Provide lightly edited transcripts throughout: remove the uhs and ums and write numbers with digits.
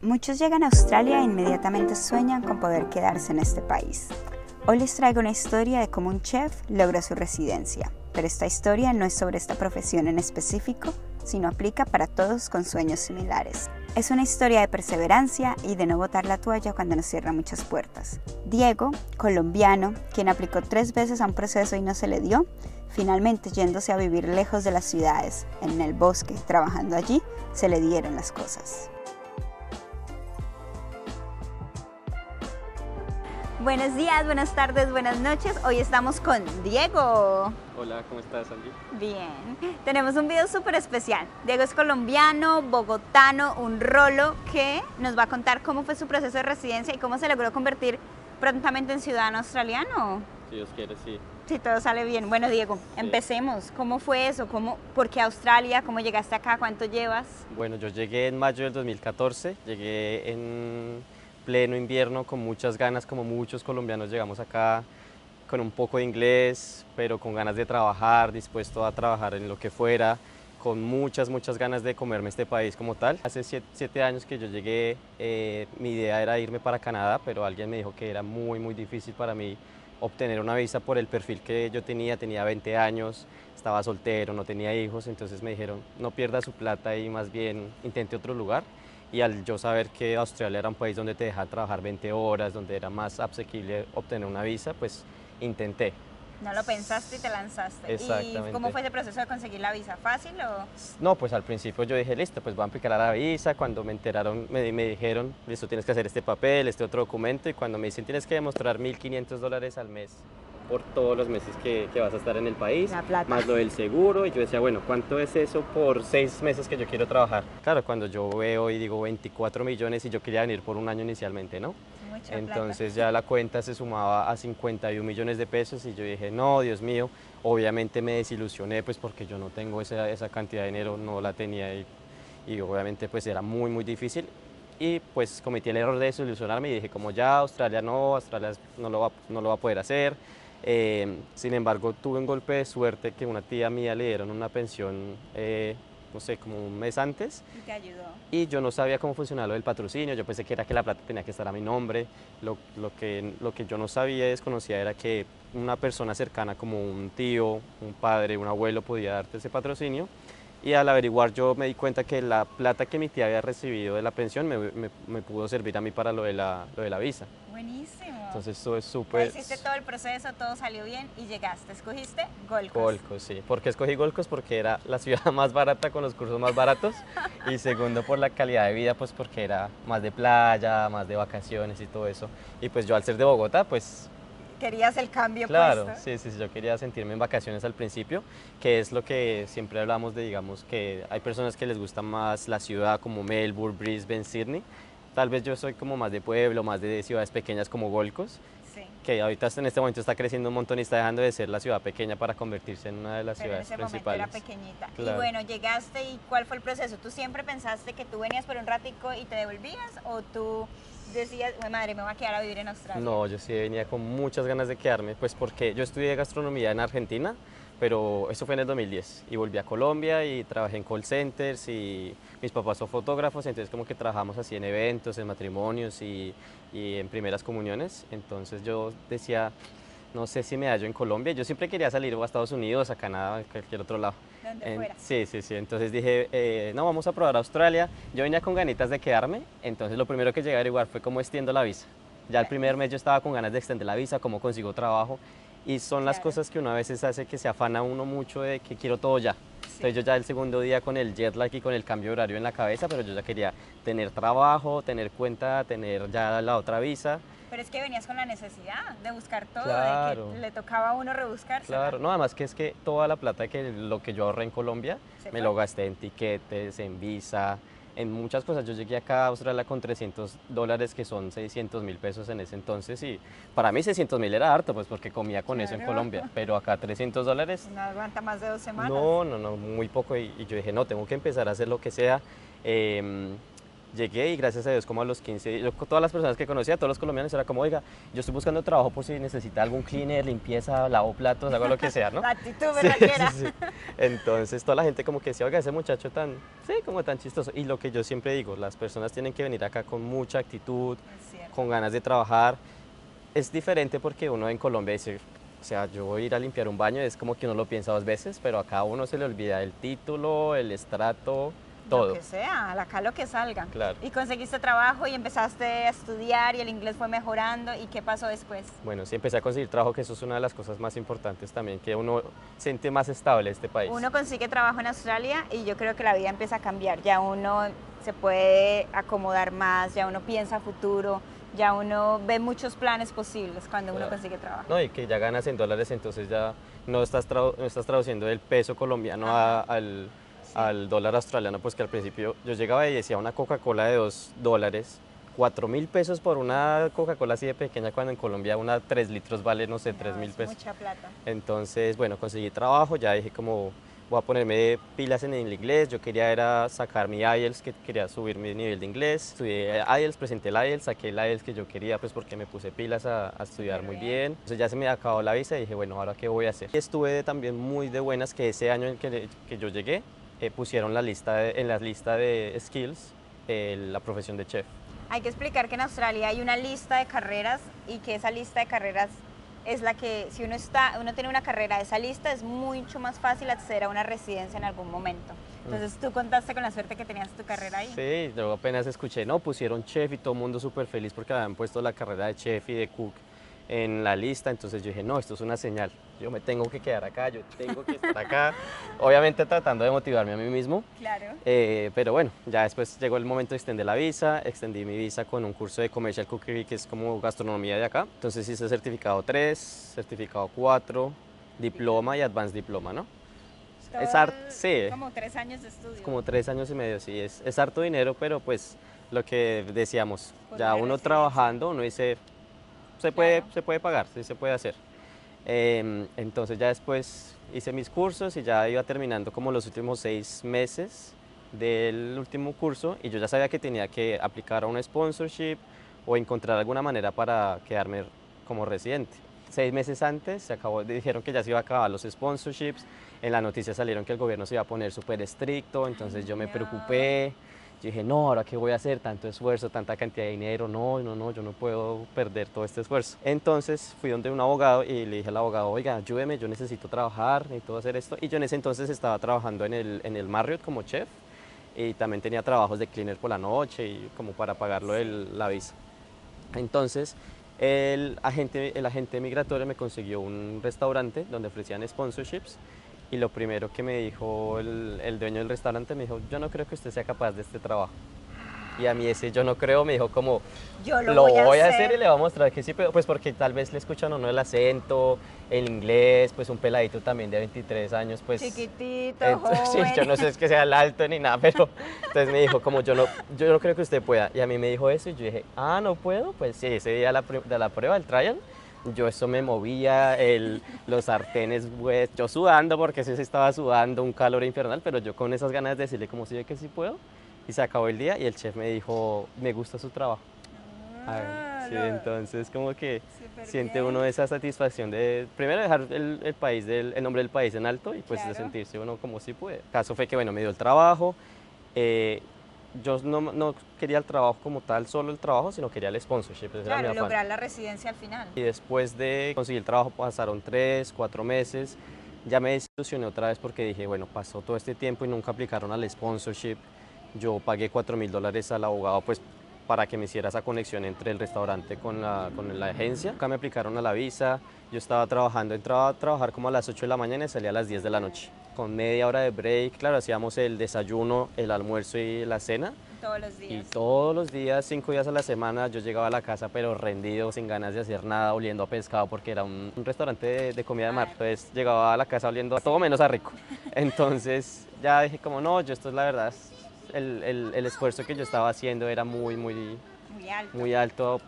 Muchos llegan a Australia e inmediatamente sueñan con poder quedarse en este país. Hoy les traigo una historia de cómo un chef logró su residencia, pero esta historia no es sobre esta profesión en específico, sino aplica para todos con sueños similares. Es una historia de perseverancia y de no botar la toalla cuando nos cierran muchas puertas. Diego, colombiano, quien aplicó 3 veces a un proceso y no se le dio, finalmente yéndose a vivir lejos de las ciudades, en el bosque, trabajando allí, se le dieron las cosas. Buenos días, buenas tardes, buenas noches. Hoy estamos con Diego. Hola, ¿cómo estás, Angie? Bien. Tenemos un video súper especial. Diego es colombiano, bogotano, un rolo que nos va a contar cómo fue su proceso de residencia y cómo se logró convertir prontamente en ciudadano australiano. Si Dios quiere, sí. Si todo sale bien. Bueno, Diego, empecemos. ¿Cómo fue eso? ¿Por qué Australia? ¿Cómo llegaste acá? ¿Cuánto llevas? Bueno, yo llegué en mayo del 2014. Llegué en pleno invierno, con muchas ganas, como muchos colombianos llegamos acá, con un poco de inglés, pero con ganas de trabajar, dispuesto a trabajar en lo que fuera, con muchas ganas de comerme este país como tal. Hace 7 años que yo llegué, mi idea era irme para Canadá, pero alguien me dijo que era muy difícil para mí obtener una visa por el perfil que yo tenía 20 años, estaba soltero, no tenía hijos, entonces me dijeron no pierda su plata y más bien intente otro lugar. Y al yo saber que Australia era un país donde te dejaban trabajar 20 horas, donde era más asequible obtener una visa, pues intenté. No lo pensaste y te lanzaste. Exactamente. ¿Y cómo fue ese proceso de conseguir la visa? ¿Fácil o...? No, pues al principio yo dije, listo, pues voy a aplicar a la visa. Cuando me enteraron, me dijeron, listo, tienes que hacer este papel, este otro documento. Y cuando me dicen, tienes que demostrar $1.500 al mes por todos los meses que vas a estar en el país, más lo del seguro, y yo decía, bueno, ¿cuánto es eso por 6 meses que yo quiero trabajar? Claro, cuando yo veo y digo 24 millones y yo quería venir por un año inicialmente, ¿no? Mucha entonces plata. Ya la cuenta se sumaba a 51 millones de pesos y yo dije, no, Dios mío, obviamente me desilusioné, pues porque yo no tengo esa cantidad de dinero, no la tenía y obviamente pues era muy difícil. Y pues cometí el error de desilusionarme y dije, como ya, Australia no lo va a poder hacer. Sin embargo, tuve un golpe de suerte que una tía mía le dieron una pensión, no sé, como un mes antes. ¿Y te ayudó? Y yo no sabía cómo funcionaba lo del patrocinio, yo pensé que era que la plata tenía que estar a mi nombre. Lo que yo no sabía y desconocía era que una persona cercana como un tío, un padre, un abuelo podía darte ese patrocinio. Y al averiguar yo me di cuenta que la plata que mi tía había recibido de la pensión me pudo servir a mí para lo de la visa. Buenísimo. Entonces eso es súper... Hiciste todo el proceso, todo salió bien y llegaste. ¿Escogiste Gold Coast? Gold Coast, sí. ¿Por qué escogí Gold Coast? Porque era la ciudad más barata con los cursos más baratos y segundo por la calidad de vida, pues porque era más de playa, más de vacaciones y todo eso. Y pues yo al ser de Bogotá, pues... ¿Querías el cambio? Claro, sí, yo quería sentirme en vacaciones al principio, que es lo que siempre hablamos de, digamos, que hay personas que les gusta más la ciudad como Melbourne, Brisbane, Sydney. Tal vez yo soy como más de pueblo, más de ciudades pequeñas como Gold Coast, sí, que ahorita en este momento está creciendo un montón y está dejando de ser la ciudad pequeña para convertirse en una de las ciudades principales. Pero en ese momento era pequeñita. Claro. Y bueno, llegaste y ¿cuál fue el proceso? ¿Tú siempre pensaste que tú venías por un ratico y te devolvías o tú...? Decías, madre, me voy a quedar a vivir en Australia. No, yo sí venía con muchas ganas de quedarme, pues porque yo estudié gastronomía en Argentina, pero eso fue en el 2010 y volví a Colombia y trabajé en call centers y mis papás son fotógrafos, entonces como que trabajamos así en eventos, en matrimonios y en primeras comuniones, entonces yo decía, no sé si me hallo en Colombia, yo siempre quería salir a Estados Unidos, a Canadá, a cualquier otro lado. Donde fuera. Sí, entonces dije, no, vamos a probar a Australia, yo venía con ganitas de quedarme, entonces lo primero que llegué a averiguar fue cómo extiendo la visa. Ya el primer mes yo estaba con ganas de extender la visa, cómo consigo trabajo, y son las cosas que uno a veces hace que se afana uno mucho de que quiero todo ya. Entonces yo ya el segundo día con el jet lag y con el cambio de horario en la cabeza, pero yo ya quería tener trabajo, tener cuenta, tener ya la otra visa. Pero es que venías con la necesidad de buscar todo, claro, de que le tocaba a uno rebuscarse. Claro, no, además que es que toda la plata que yo ahorré en Colombia, me lo gasté en tiquetes, en visa, en muchas cosas. Yo llegué acá a Australia con $300 que son 600.000 pesos en ese entonces y para mí 600.000 era harto, pues porque comía con eso en Colombia, pero acá $300. No aguanta más de 2 semanas. No, muy poco y yo dije, no, tengo que empezar a hacer lo que sea. Llegué y gracias a Dios como a los 15, yo, todas las personas que conocía, todos los colombianos, era como, oiga, yo estoy buscando trabajo por si necesita algún cleaner, limpieza, lavo platos, hago lo que sea, ¿no? La actitud berraquera. Sí, sí, sí. Entonces toda la gente como que decía, oiga, ese muchacho tan, sí, como tan chistoso. Y lo que yo siempre digo, las personas tienen que venir acá con mucha actitud, con ganas de trabajar. Es diferente porque uno en Colombia dice, o sea, yo voy a ir a limpiar un baño, es como que uno lo piensa dos veces, pero acá a uno se le olvida el título, el estrato, todo. Lo que sea, acá lo que salga. Claro. Y conseguiste trabajo y empezaste a estudiar y el inglés fue mejorando. ¿Y qué pasó después? Bueno, sí, empecé a conseguir trabajo, que eso es una de las cosas más importantes también, que uno siente más estable este país. Uno consigue trabajo en Australia y yo creo que la vida empieza a cambiar. Ya uno se puede acomodar más, ya uno piensa a futuro, ya uno ve muchos planes posibles cuando uno consigue trabajo. No, y que ya ganas en dólares, entonces ya no estás, traduciendo el peso colombiano al dólar australiano, pues que al principio yo llegaba y decía una Coca-Cola de $2, 4.000 pesos por una Coca-Cola así de pequeña, cuando en Colombia una 3 litros vale, no sé, 3.000 pesos. Mucha plata. Entonces, bueno, conseguí trabajo, ya dije como voy a ponerme pilas en el inglés, yo quería era sacar mi IELTS, que quería subir mi nivel de inglés, estudié IELTS, presenté el IELTS, saqué el IELTS que yo quería, pues porque me puse pilas a estudiar muy bien. Entonces ya se me acabó la visa y dije, bueno, ¿ahora qué voy a hacer? Y estuve también muy de buenas que ese año en que yo llegué, pusieron la lista en la lista de skills la profesión de chef. Hay que explicar que en Australia hay una lista de carreras y que esa lista de carreras es la que, si uno tiene una carrera de esa lista, es mucho más fácil acceder a una residencia en algún momento. Entonces, tú contaste con la suerte que tenías tu carrera ahí. Sí, yo apenas escuché, no, pusieron chef y todo el mundo súper feliz porque habían puesto la carrera de chef y de cook en la lista, entonces yo dije, no, esto es una señal, yo me tengo que quedar acá, yo tengo que estar acá, obviamente tratando de motivarme a mí mismo, claro. Pero bueno, ya después llegó el momento de extender la visa, extendí mi visa con un curso de Commercial Cookery, que es como gastronomía de acá, entonces hice certificado 3, certificado 4, diploma y advanced diploma, ¿no? Todo es sí. Como 3 años de estudio. Como 3 años y medio, sí, es harto dinero, pero pues lo que decíamos, ya uno trabajando, uno dice, se puede pagar, sí, se puede hacer. Entonces ya después hice mis cursos y ya iba terminando como los últimos 6 meses del último curso y yo ya sabía que tenía que aplicar a un sponsorship o encontrar alguna manera para quedarme como residente. 6 meses antes se acabó, dijeron que ya se iba a acabar los sponsorships, en la noticia salieron que el gobierno se iba a poner súper estricto, entonces yo me preocupé. Yo dije, no, ¿ahora qué voy a hacer? Tanto esfuerzo, tanta cantidad de dinero, no, yo no puedo perder todo este esfuerzo. Entonces fui donde un abogado y le dije al abogado, oiga, ayúdeme, yo necesito trabajar, necesito hacer esto. Y yo en ese entonces estaba trabajando en el Marriott como chef y también tenía trabajos de cleaner por la noche y como para pagarlo la visa. Entonces el agente migratorio me consiguió un restaurante donde ofrecían sponsorships. Y lo primero que me dijo el dueño del restaurante, me dijo, yo no creo que usted sea capaz de este trabajo. Y a mí ese yo no creo, me dijo como, yo lo voy a hacer y le voy a mostrar que sí, pero pues porque tal vez le escuchan o no el acento, el inglés, pues un peladito también de 23 años, pues... Chiquitito, entonces, joven. Sí, yo no sé, es que sea el alto ni nada, pero entonces me dijo como, yo no creo que usted pueda. Y a mí me dijo eso y yo dije, ah, ¿no puedo? Pues sí, ese día de la prueba, el trial, yo eso me movía, los sartenes, pues, yo sudando, porque sí se estaba sudando, un calor infernal, pero yo con esas ganas de decirle como si yo que sí puedo, y se acabó el día y el chef me dijo, me gusta su trabajo. Ah, sí, entonces como que siente uno esa satisfacción de primero dejar el nombre del país en alto y pues de sentirse uno como si puede. El caso fue que bueno, me dio el trabajo, yo no quería el trabajo como tal, solo el trabajo, sino quería el sponsorship. Claro, lograr la residencia al final. Y después de conseguir el trabajo pasaron 3, 4 meses, ya me desilusioné otra vez porque dije, bueno, pasó todo este tiempo y nunca aplicaron al sponsorship. Yo pagué $4.000 al abogado pues para que me hiciera esa conexión entre el restaurante con la agencia. Acá me aplicaron a la visa, yo estaba trabajando, entraba a trabajar como a las 8 de la mañana y salía a las 10 de la noche. Con media hora de break, claro, hacíamos el desayuno, el almuerzo y la cena. Todos los días. Y todos los días, 5 días a la semana, yo llegaba a la casa pero rendido, sin ganas de hacer nada, oliendo a pescado porque era un restaurante de comida de mar. Entonces llegaba a la casa oliendo a todo menos a rico. Entonces ya dije como no, yo esto es la verdad, el esfuerzo que yo estaba haciendo era muy alto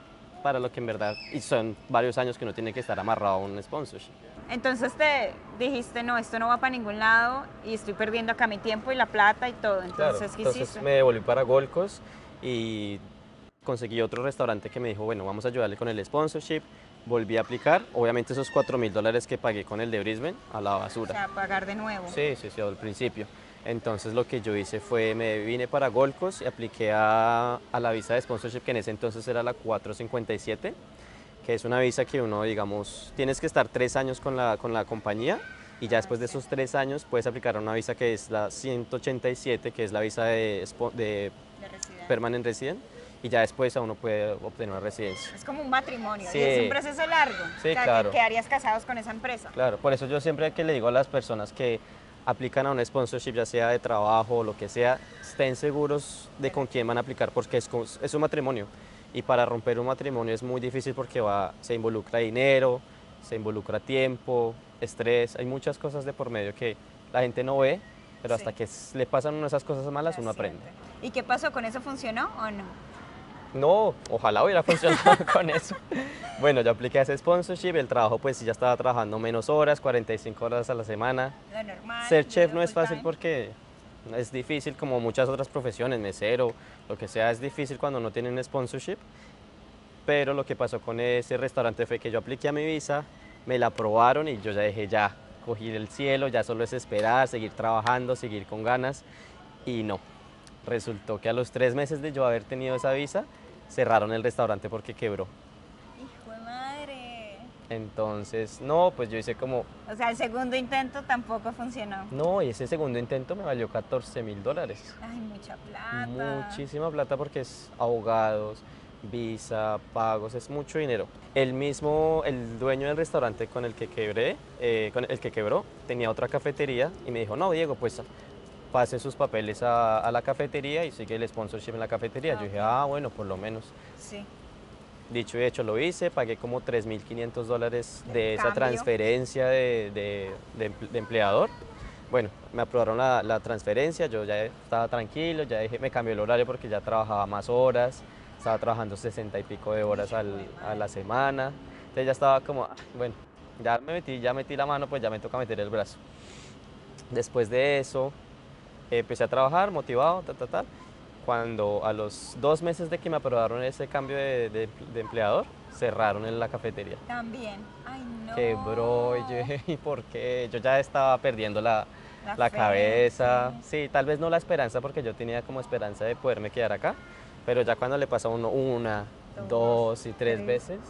para lo que en verdad, y son varios años que uno tiene que estar amarrado a un sponsorship. Entonces te dijiste, no, esto no va para ningún lado y estoy perdiendo acá mi tiempo y la plata y todo, entonces, ¿qué hiciste? Entonces me devolví para Gold Coast y conseguí otro restaurante que me dijo, bueno, vamos a ayudarle con el sponsorship. Volví a aplicar, obviamente esos $4.000 que pagué con el de Brisbane a la basura. O sea, pagar de nuevo. Sí, sí, sí, al principio. Entonces lo que yo hice fue, me vine para Gold Coast y apliqué a la visa de sponsorship, que en ese entonces era la 457, que es una visa que uno, digamos, tienes que estar 3 años con la compañía y ya después de esos 3 años puedes aplicar a una visa que es la 187, que es la visa de resident. Permanent Resident. Y ya después uno puede obtener una residencia. Es como un matrimonio, sí. Y es un proceso largo. Sí, o sea, claro. Que quedarías casados con esa empresa. Claro, por eso yo siempre que le digo a las personas que aplican a un sponsorship, ya sea de trabajo o lo que sea, estén seguros de con quién van a aplicar, porque es un matrimonio. Y para romper un matrimonio es muy difícil porque se involucra dinero, se involucra tiempo, estrés, hay muchas cosas de por medio que la gente no ve, pero hasta que le pasan una de esas cosas malas, uno aprende. ¿Y qué pasó? ¿Con eso funcionó o no? No, ojalá hubiera funcionado con eso. Bueno, yo apliqué a ese sponsorship, el trabajo pues ya estaba trabajando menos horas, 45 horas a la semana. Lo normal. Ser chef no es fácil porque es difícil, como muchas otras profesiones, mesero, lo que sea, es difícil cuando no tienen sponsorship. Pero lo que pasó con ese restaurante fue que yo apliqué a mi visa, me la aprobaron y yo ya dije ya, cogí el cielo, ya solo es esperar, seguir trabajando, seguir con ganas y no. Resultó que a los 3 meses de yo haber tenido esa visa, cerraron el restaurante porque quebró. ¡Hijo de madre! Entonces, no, pues yo hice como... O sea, el segundo intento tampoco funcionó. No, y ese segundo intento me valió $14.000. ¡Ay, mucha plata! Muchísima plata porque es abogados, visa, pagos, es mucho dinero. El dueño del restaurante con el que quebró, tenía otra cafetería y me dijo, no, Diego, pues... pase sus papeles a la cafetería y sigue el sponsorship en la cafetería. Okay. Yo dije, ah, bueno, por lo menos. Sí. Dicho y hecho, lo hice, pagué como $3.500 de esa transferencia de empleador. Bueno, me aprobaron la transferencia, yo ya estaba tranquilo, ya dije, me cambió el horario porque ya trabajaba más horas, estaba trabajando 60 y pico de horas a la semana. Entonces ya estaba como, bueno, ya metí la mano, pues ya me toca meter el brazo. Después de eso... empecé a trabajar motivado, cuando a los 2 meses de que me aprobaron ese cambio de empleador, cerraron en la cafetería. También. Ay, no. Quebró, y yo dije, ¿por qué? Yo ya estaba perdiendo la cabeza. Sí, tal vez no la esperanza, porque yo tenía como esperanza de poderme quedar acá, pero ya cuando le pasa a uno una, dos y tres veces,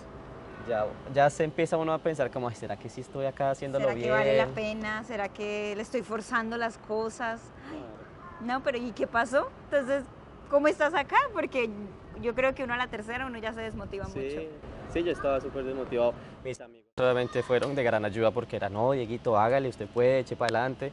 ya se empieza uno a pensar como, ¿será que sí estoy acá haciéndolo bien? ¿Será que vale la pena? ¿Será que le estoy forzando las cosas? Ay, no, pero ¿y qué pasó? Entonces, ¿cómo estás acá? Porque yo creo que uno a la tercera uno ya se desmotiva mucho. Sí, yo estaba súper desmotivado. Mis amigos realmente fueron de gran ayuda porque era, no, Dieguito, hágale, usted puede, eche para adelante.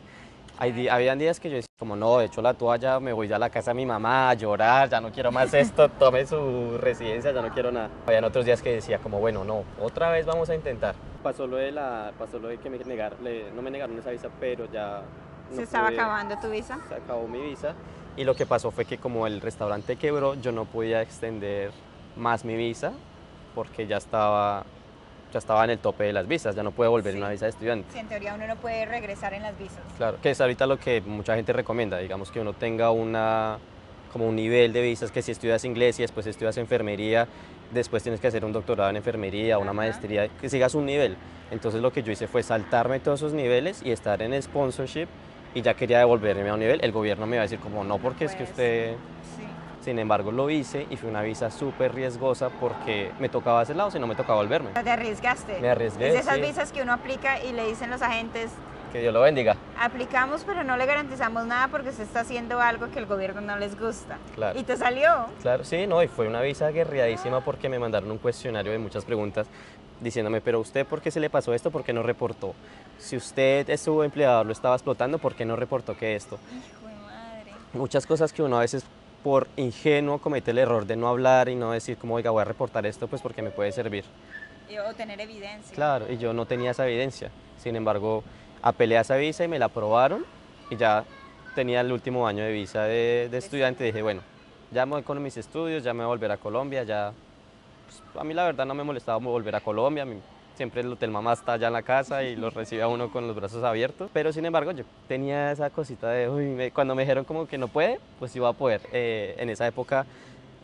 Habían días que yo decía, como no, echo la toalla, me voy ya a la casa de mi mamá a llorar, ya no quiero más esto, tome su residencia, ya no quiero nada. Habían otros días que decía como, bueno, no, otra vez vamos a intentar. Pasó lo de que me negaron, no me negaron esa visa, pero ya... No se estaba acabando tu visa. Se acabó mi visa. Y lo que pasó fue que como el restaurante quebró, yo no podía extender más mi visa porque ya estaba en el tope de las visas, ya no puede volver una visa de estudiante. Sí, en teoría uno no puede regresar en las visas. Claro, que es ahorita lo que mucha gente recomienda, digamos que uno tenga como un nivel de visas, que si estudias inglés y después estudias enfermería, después tienes que hacer un doctorado en enfermería, una maestría, que sigas un nivel. Entonces lo que yo hice fue saltarme todos esos niveles y estar en sponsorship y ya quería devolverme a un nivel. El gobierno me iba a decir como no, porque pues, es que usted... Sin embargo, lo hice y fue una visa súper riesgosa porque me tocaba hacer lado, si no me tocaba volverme. ¿Te arriesgaste? Me arriesgué. Es de esas visas que uno aplica y le dicen los agentes... Que Dios lo bendiga. Aplicamos, pero no le garantizamos nada porque se está haciendo algo que el gobierno no les gusta. Claro. ¿Y te salió? Claro, sí, no, y fue una visa guerreadísima porque me mandaron un cuestionario de muchas preguntas diciéndome, pero usted, ¿por qué se le pasó esto? ¿Por qué no reportó? Si usted, su empleador, lo estaba explotando, ¿por qué no reportó que esto? Hijo de madre. Muchas cosas que uno a veces... por ingenuo comete el error de no hablar y no decir como, oiga, voy a reportar esto pues porque me puede servir. O tener evidencia. Claro, y yo no tenía esa evidencia. Sin embargo, apelé a esa visa y me la aprobaron y ya tenía el último año de visa de estudiante. Dije, bueno, ya me voy con mis estudios, ya me voy a volver a Colombia, ya... Pues, a mí la verdad no me molestaba volver a Colombia, siempre el hotel mamá está allá en la casa y los recibe a uno con los brazos abiertos, pero sin embargo yo tenía esa cosita de, uy, cuando me dijeron como que no puede, pues iba a poder. En esa época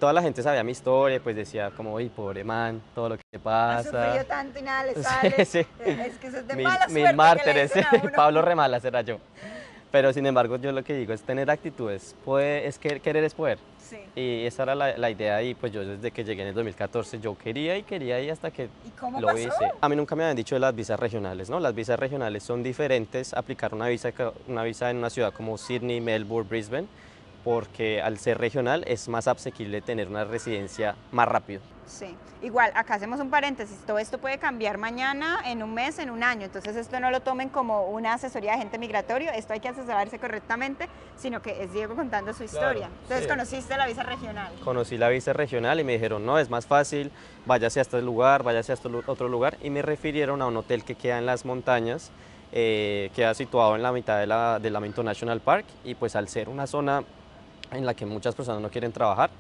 toda la gente sabía mi historia, pues decía como, uy, pobre man, todo lo que le pasa. Sufrió tanto y nada le sale. Sí, sí. Es que eso es de mala suerte. Mis mártires, Pablo Remala será yo. Pero sin embargo, yo lo que digo es tener actitudes, es querer es poder. Sí. Y esa era la idea, y pues yo desde que llegué en el 2014, yo quería y hasta que lo hice. A mí nunca me habían dicho de las visas regionales, ¿no? Las visas regionales son diferentes, aplicar una visa en una ciudad como Sydney, Melbourne, Brisbane, porque al ser regional es más asequible tener una residencia más rápido. Sí, igual, acá hacemos un paréntesis, todo esto puede cambiar mañana, en un mes, en un año, entonces esto no lo tomen como una asesoría de agente migratorio, esto hay que asesorarse correctamente, sino que es Diego contando su historia. Claro, entonces sí. ¿Conociste la visa regional? Conocí la visa regional y me dijeron, no, es más fácil, váyase a este lugar, váyase a este otro lugar, y me refirieron a un hotel que queda en las montañas, queda situado en la mitad de la Minto National Park, y pues al ser una zona en la que muchas personas no quieren trabajar,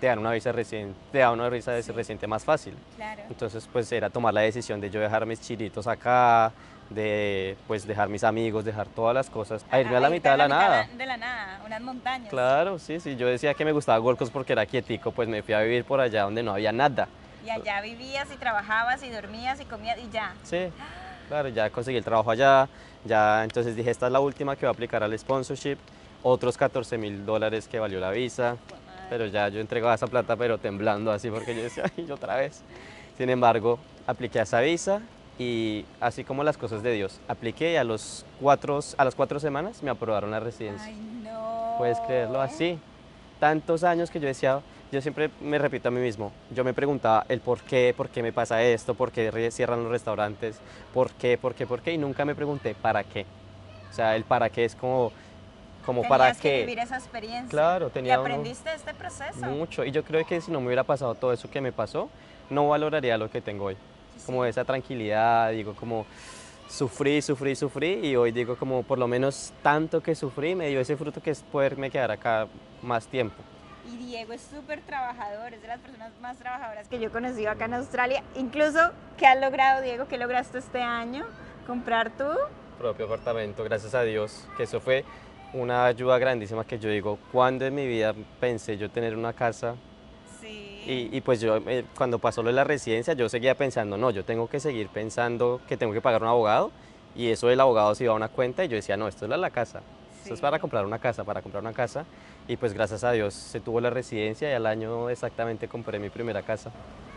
te dan una visa reciente, sí, más fácil. Claro. Entonces, pues era tomar la decisión de yo dejar mis chiritos acá, de pues dejar mis amigos, dejar todas las cosas, a irme a la mitad de la nada. De la nada, unas montañas. Claro, sí, sí. Yo decía que me gustaba Gold Coast porque era quietico, pues me fui a vivir por allá donde no había nada. Y allá vivías y trabajabas y dormías y comías y ya. Sí, claro, ya conseguí el trabajo allá, ya entonces dije, esta es la última que voy a aplicar al sponsorship, otros $14.000 que valió la visa. Pero ya yo entregaba esa plata, pero temblando así, porque yo decía, ay, otra vez. Sin embargo, apliqué a esa visa y así como las cosas de Dios, apliqué y a las cuatro semanas me aprobaron la residencia. Ay, no. ¿Puedes creerlo? Así. Tantos años que yo decía, yo siempre me repito a mí mismo, yo me preguntaba el por qué me pasa esto, por qué cierran los restaurantes, por qué, y nunca me pregunté para qué. O sea, el para qué es como para que vivir esa experiencia. Claro, tenía. ¿Y aprendiste este proceso? Mucho, y yo creo que si no me hubiera pasado todo eso que me pasó, no valoraría lo que tengo hoy. Sí, como sí. Esa tranquilidad, digo, como sufrí, y hoy digo como por lo menos tanto que sufrí, me dio ese fruto que es poderme quedar acá más tiempo. Y Diego es súper trabajador, es de las personas más trabajadoras que yo he conocido acá en Australia. Incluso, ¿qué has logrado, Diego? ¿Qué lograste este año? ¿Comprar tu propio apartamento? Gracias a Dios, que eso fue una ayuda grandísima, que yo digo, ¿cuándo en mi vida pensé yo tener una casa? Sí. Y pues yo, cuando pasó lo de la residencia, yo seguía pensando, no, yo tengo que seguir pensando que tengo que pagar un abogado, y eso del abogado se iba a una cuenta, y yo decía, no, esto es la casa, sí. Esto es para comprar una casa, y pues gracias a Dios se tuvo la residencia, y al año exactamente compré mi primera casa.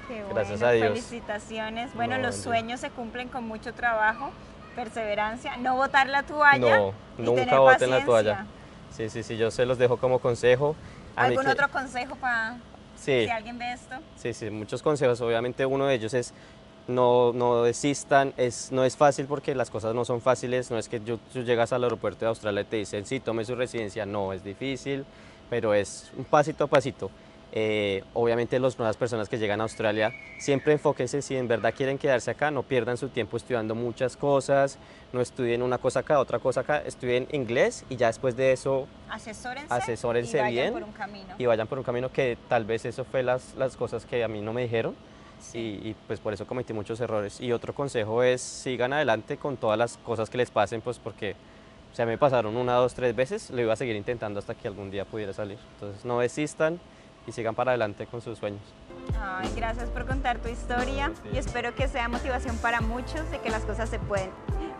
Qué gracias bueno, a Dios. Felicitaciones. Bueno, no, los sueños se cumplen con mucho trabajo, perseverancia, no botar la toalla. No, nunca boten la toalla. Sí, sí, sí, yo se los dejo como consejo. ¿Algún otro consejo para si alguien ve esto? Sí, sí, muchos consejos. Obviamente uno de ellos es no desistan, no es fácil porque las cosas no son fáciles, no es que tú llegas al aeropuerto de Australia y te dicen, sí, tome su residencia, no, es difícil, pero es un pasito a pasito. Obviamente las nuevas personas que llegan a Australia, siempre enfóquense, si en verdad quieren quedarse acá, no pierdan su tiempo estudiando muchas cosas, no estudien una cosa acá, otra cosa acá, estudien inglés y ya después de eso asesórense bien y vayan por un camino, que tal vez eso fue las cosas que a mí no me dijeron, sí. y pues por eso cometí muchos errores. Y otro consejo es sigan adelante con todas las cosas que les pasen, pues porque o sea, me pasaron una, dos, tres veces, lo iba a seguir intentando hasta que algún día pudiera salir, entonces no desistan y sigan para adelante con sus sueños. Ay, gracias por contar tu historia, sí. Y espero que sea motivación para muchos de que las cosas se pueden.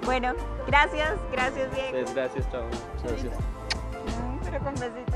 Bueno, gracias Diego. Gracias, chao. Gracias. Pero con besito.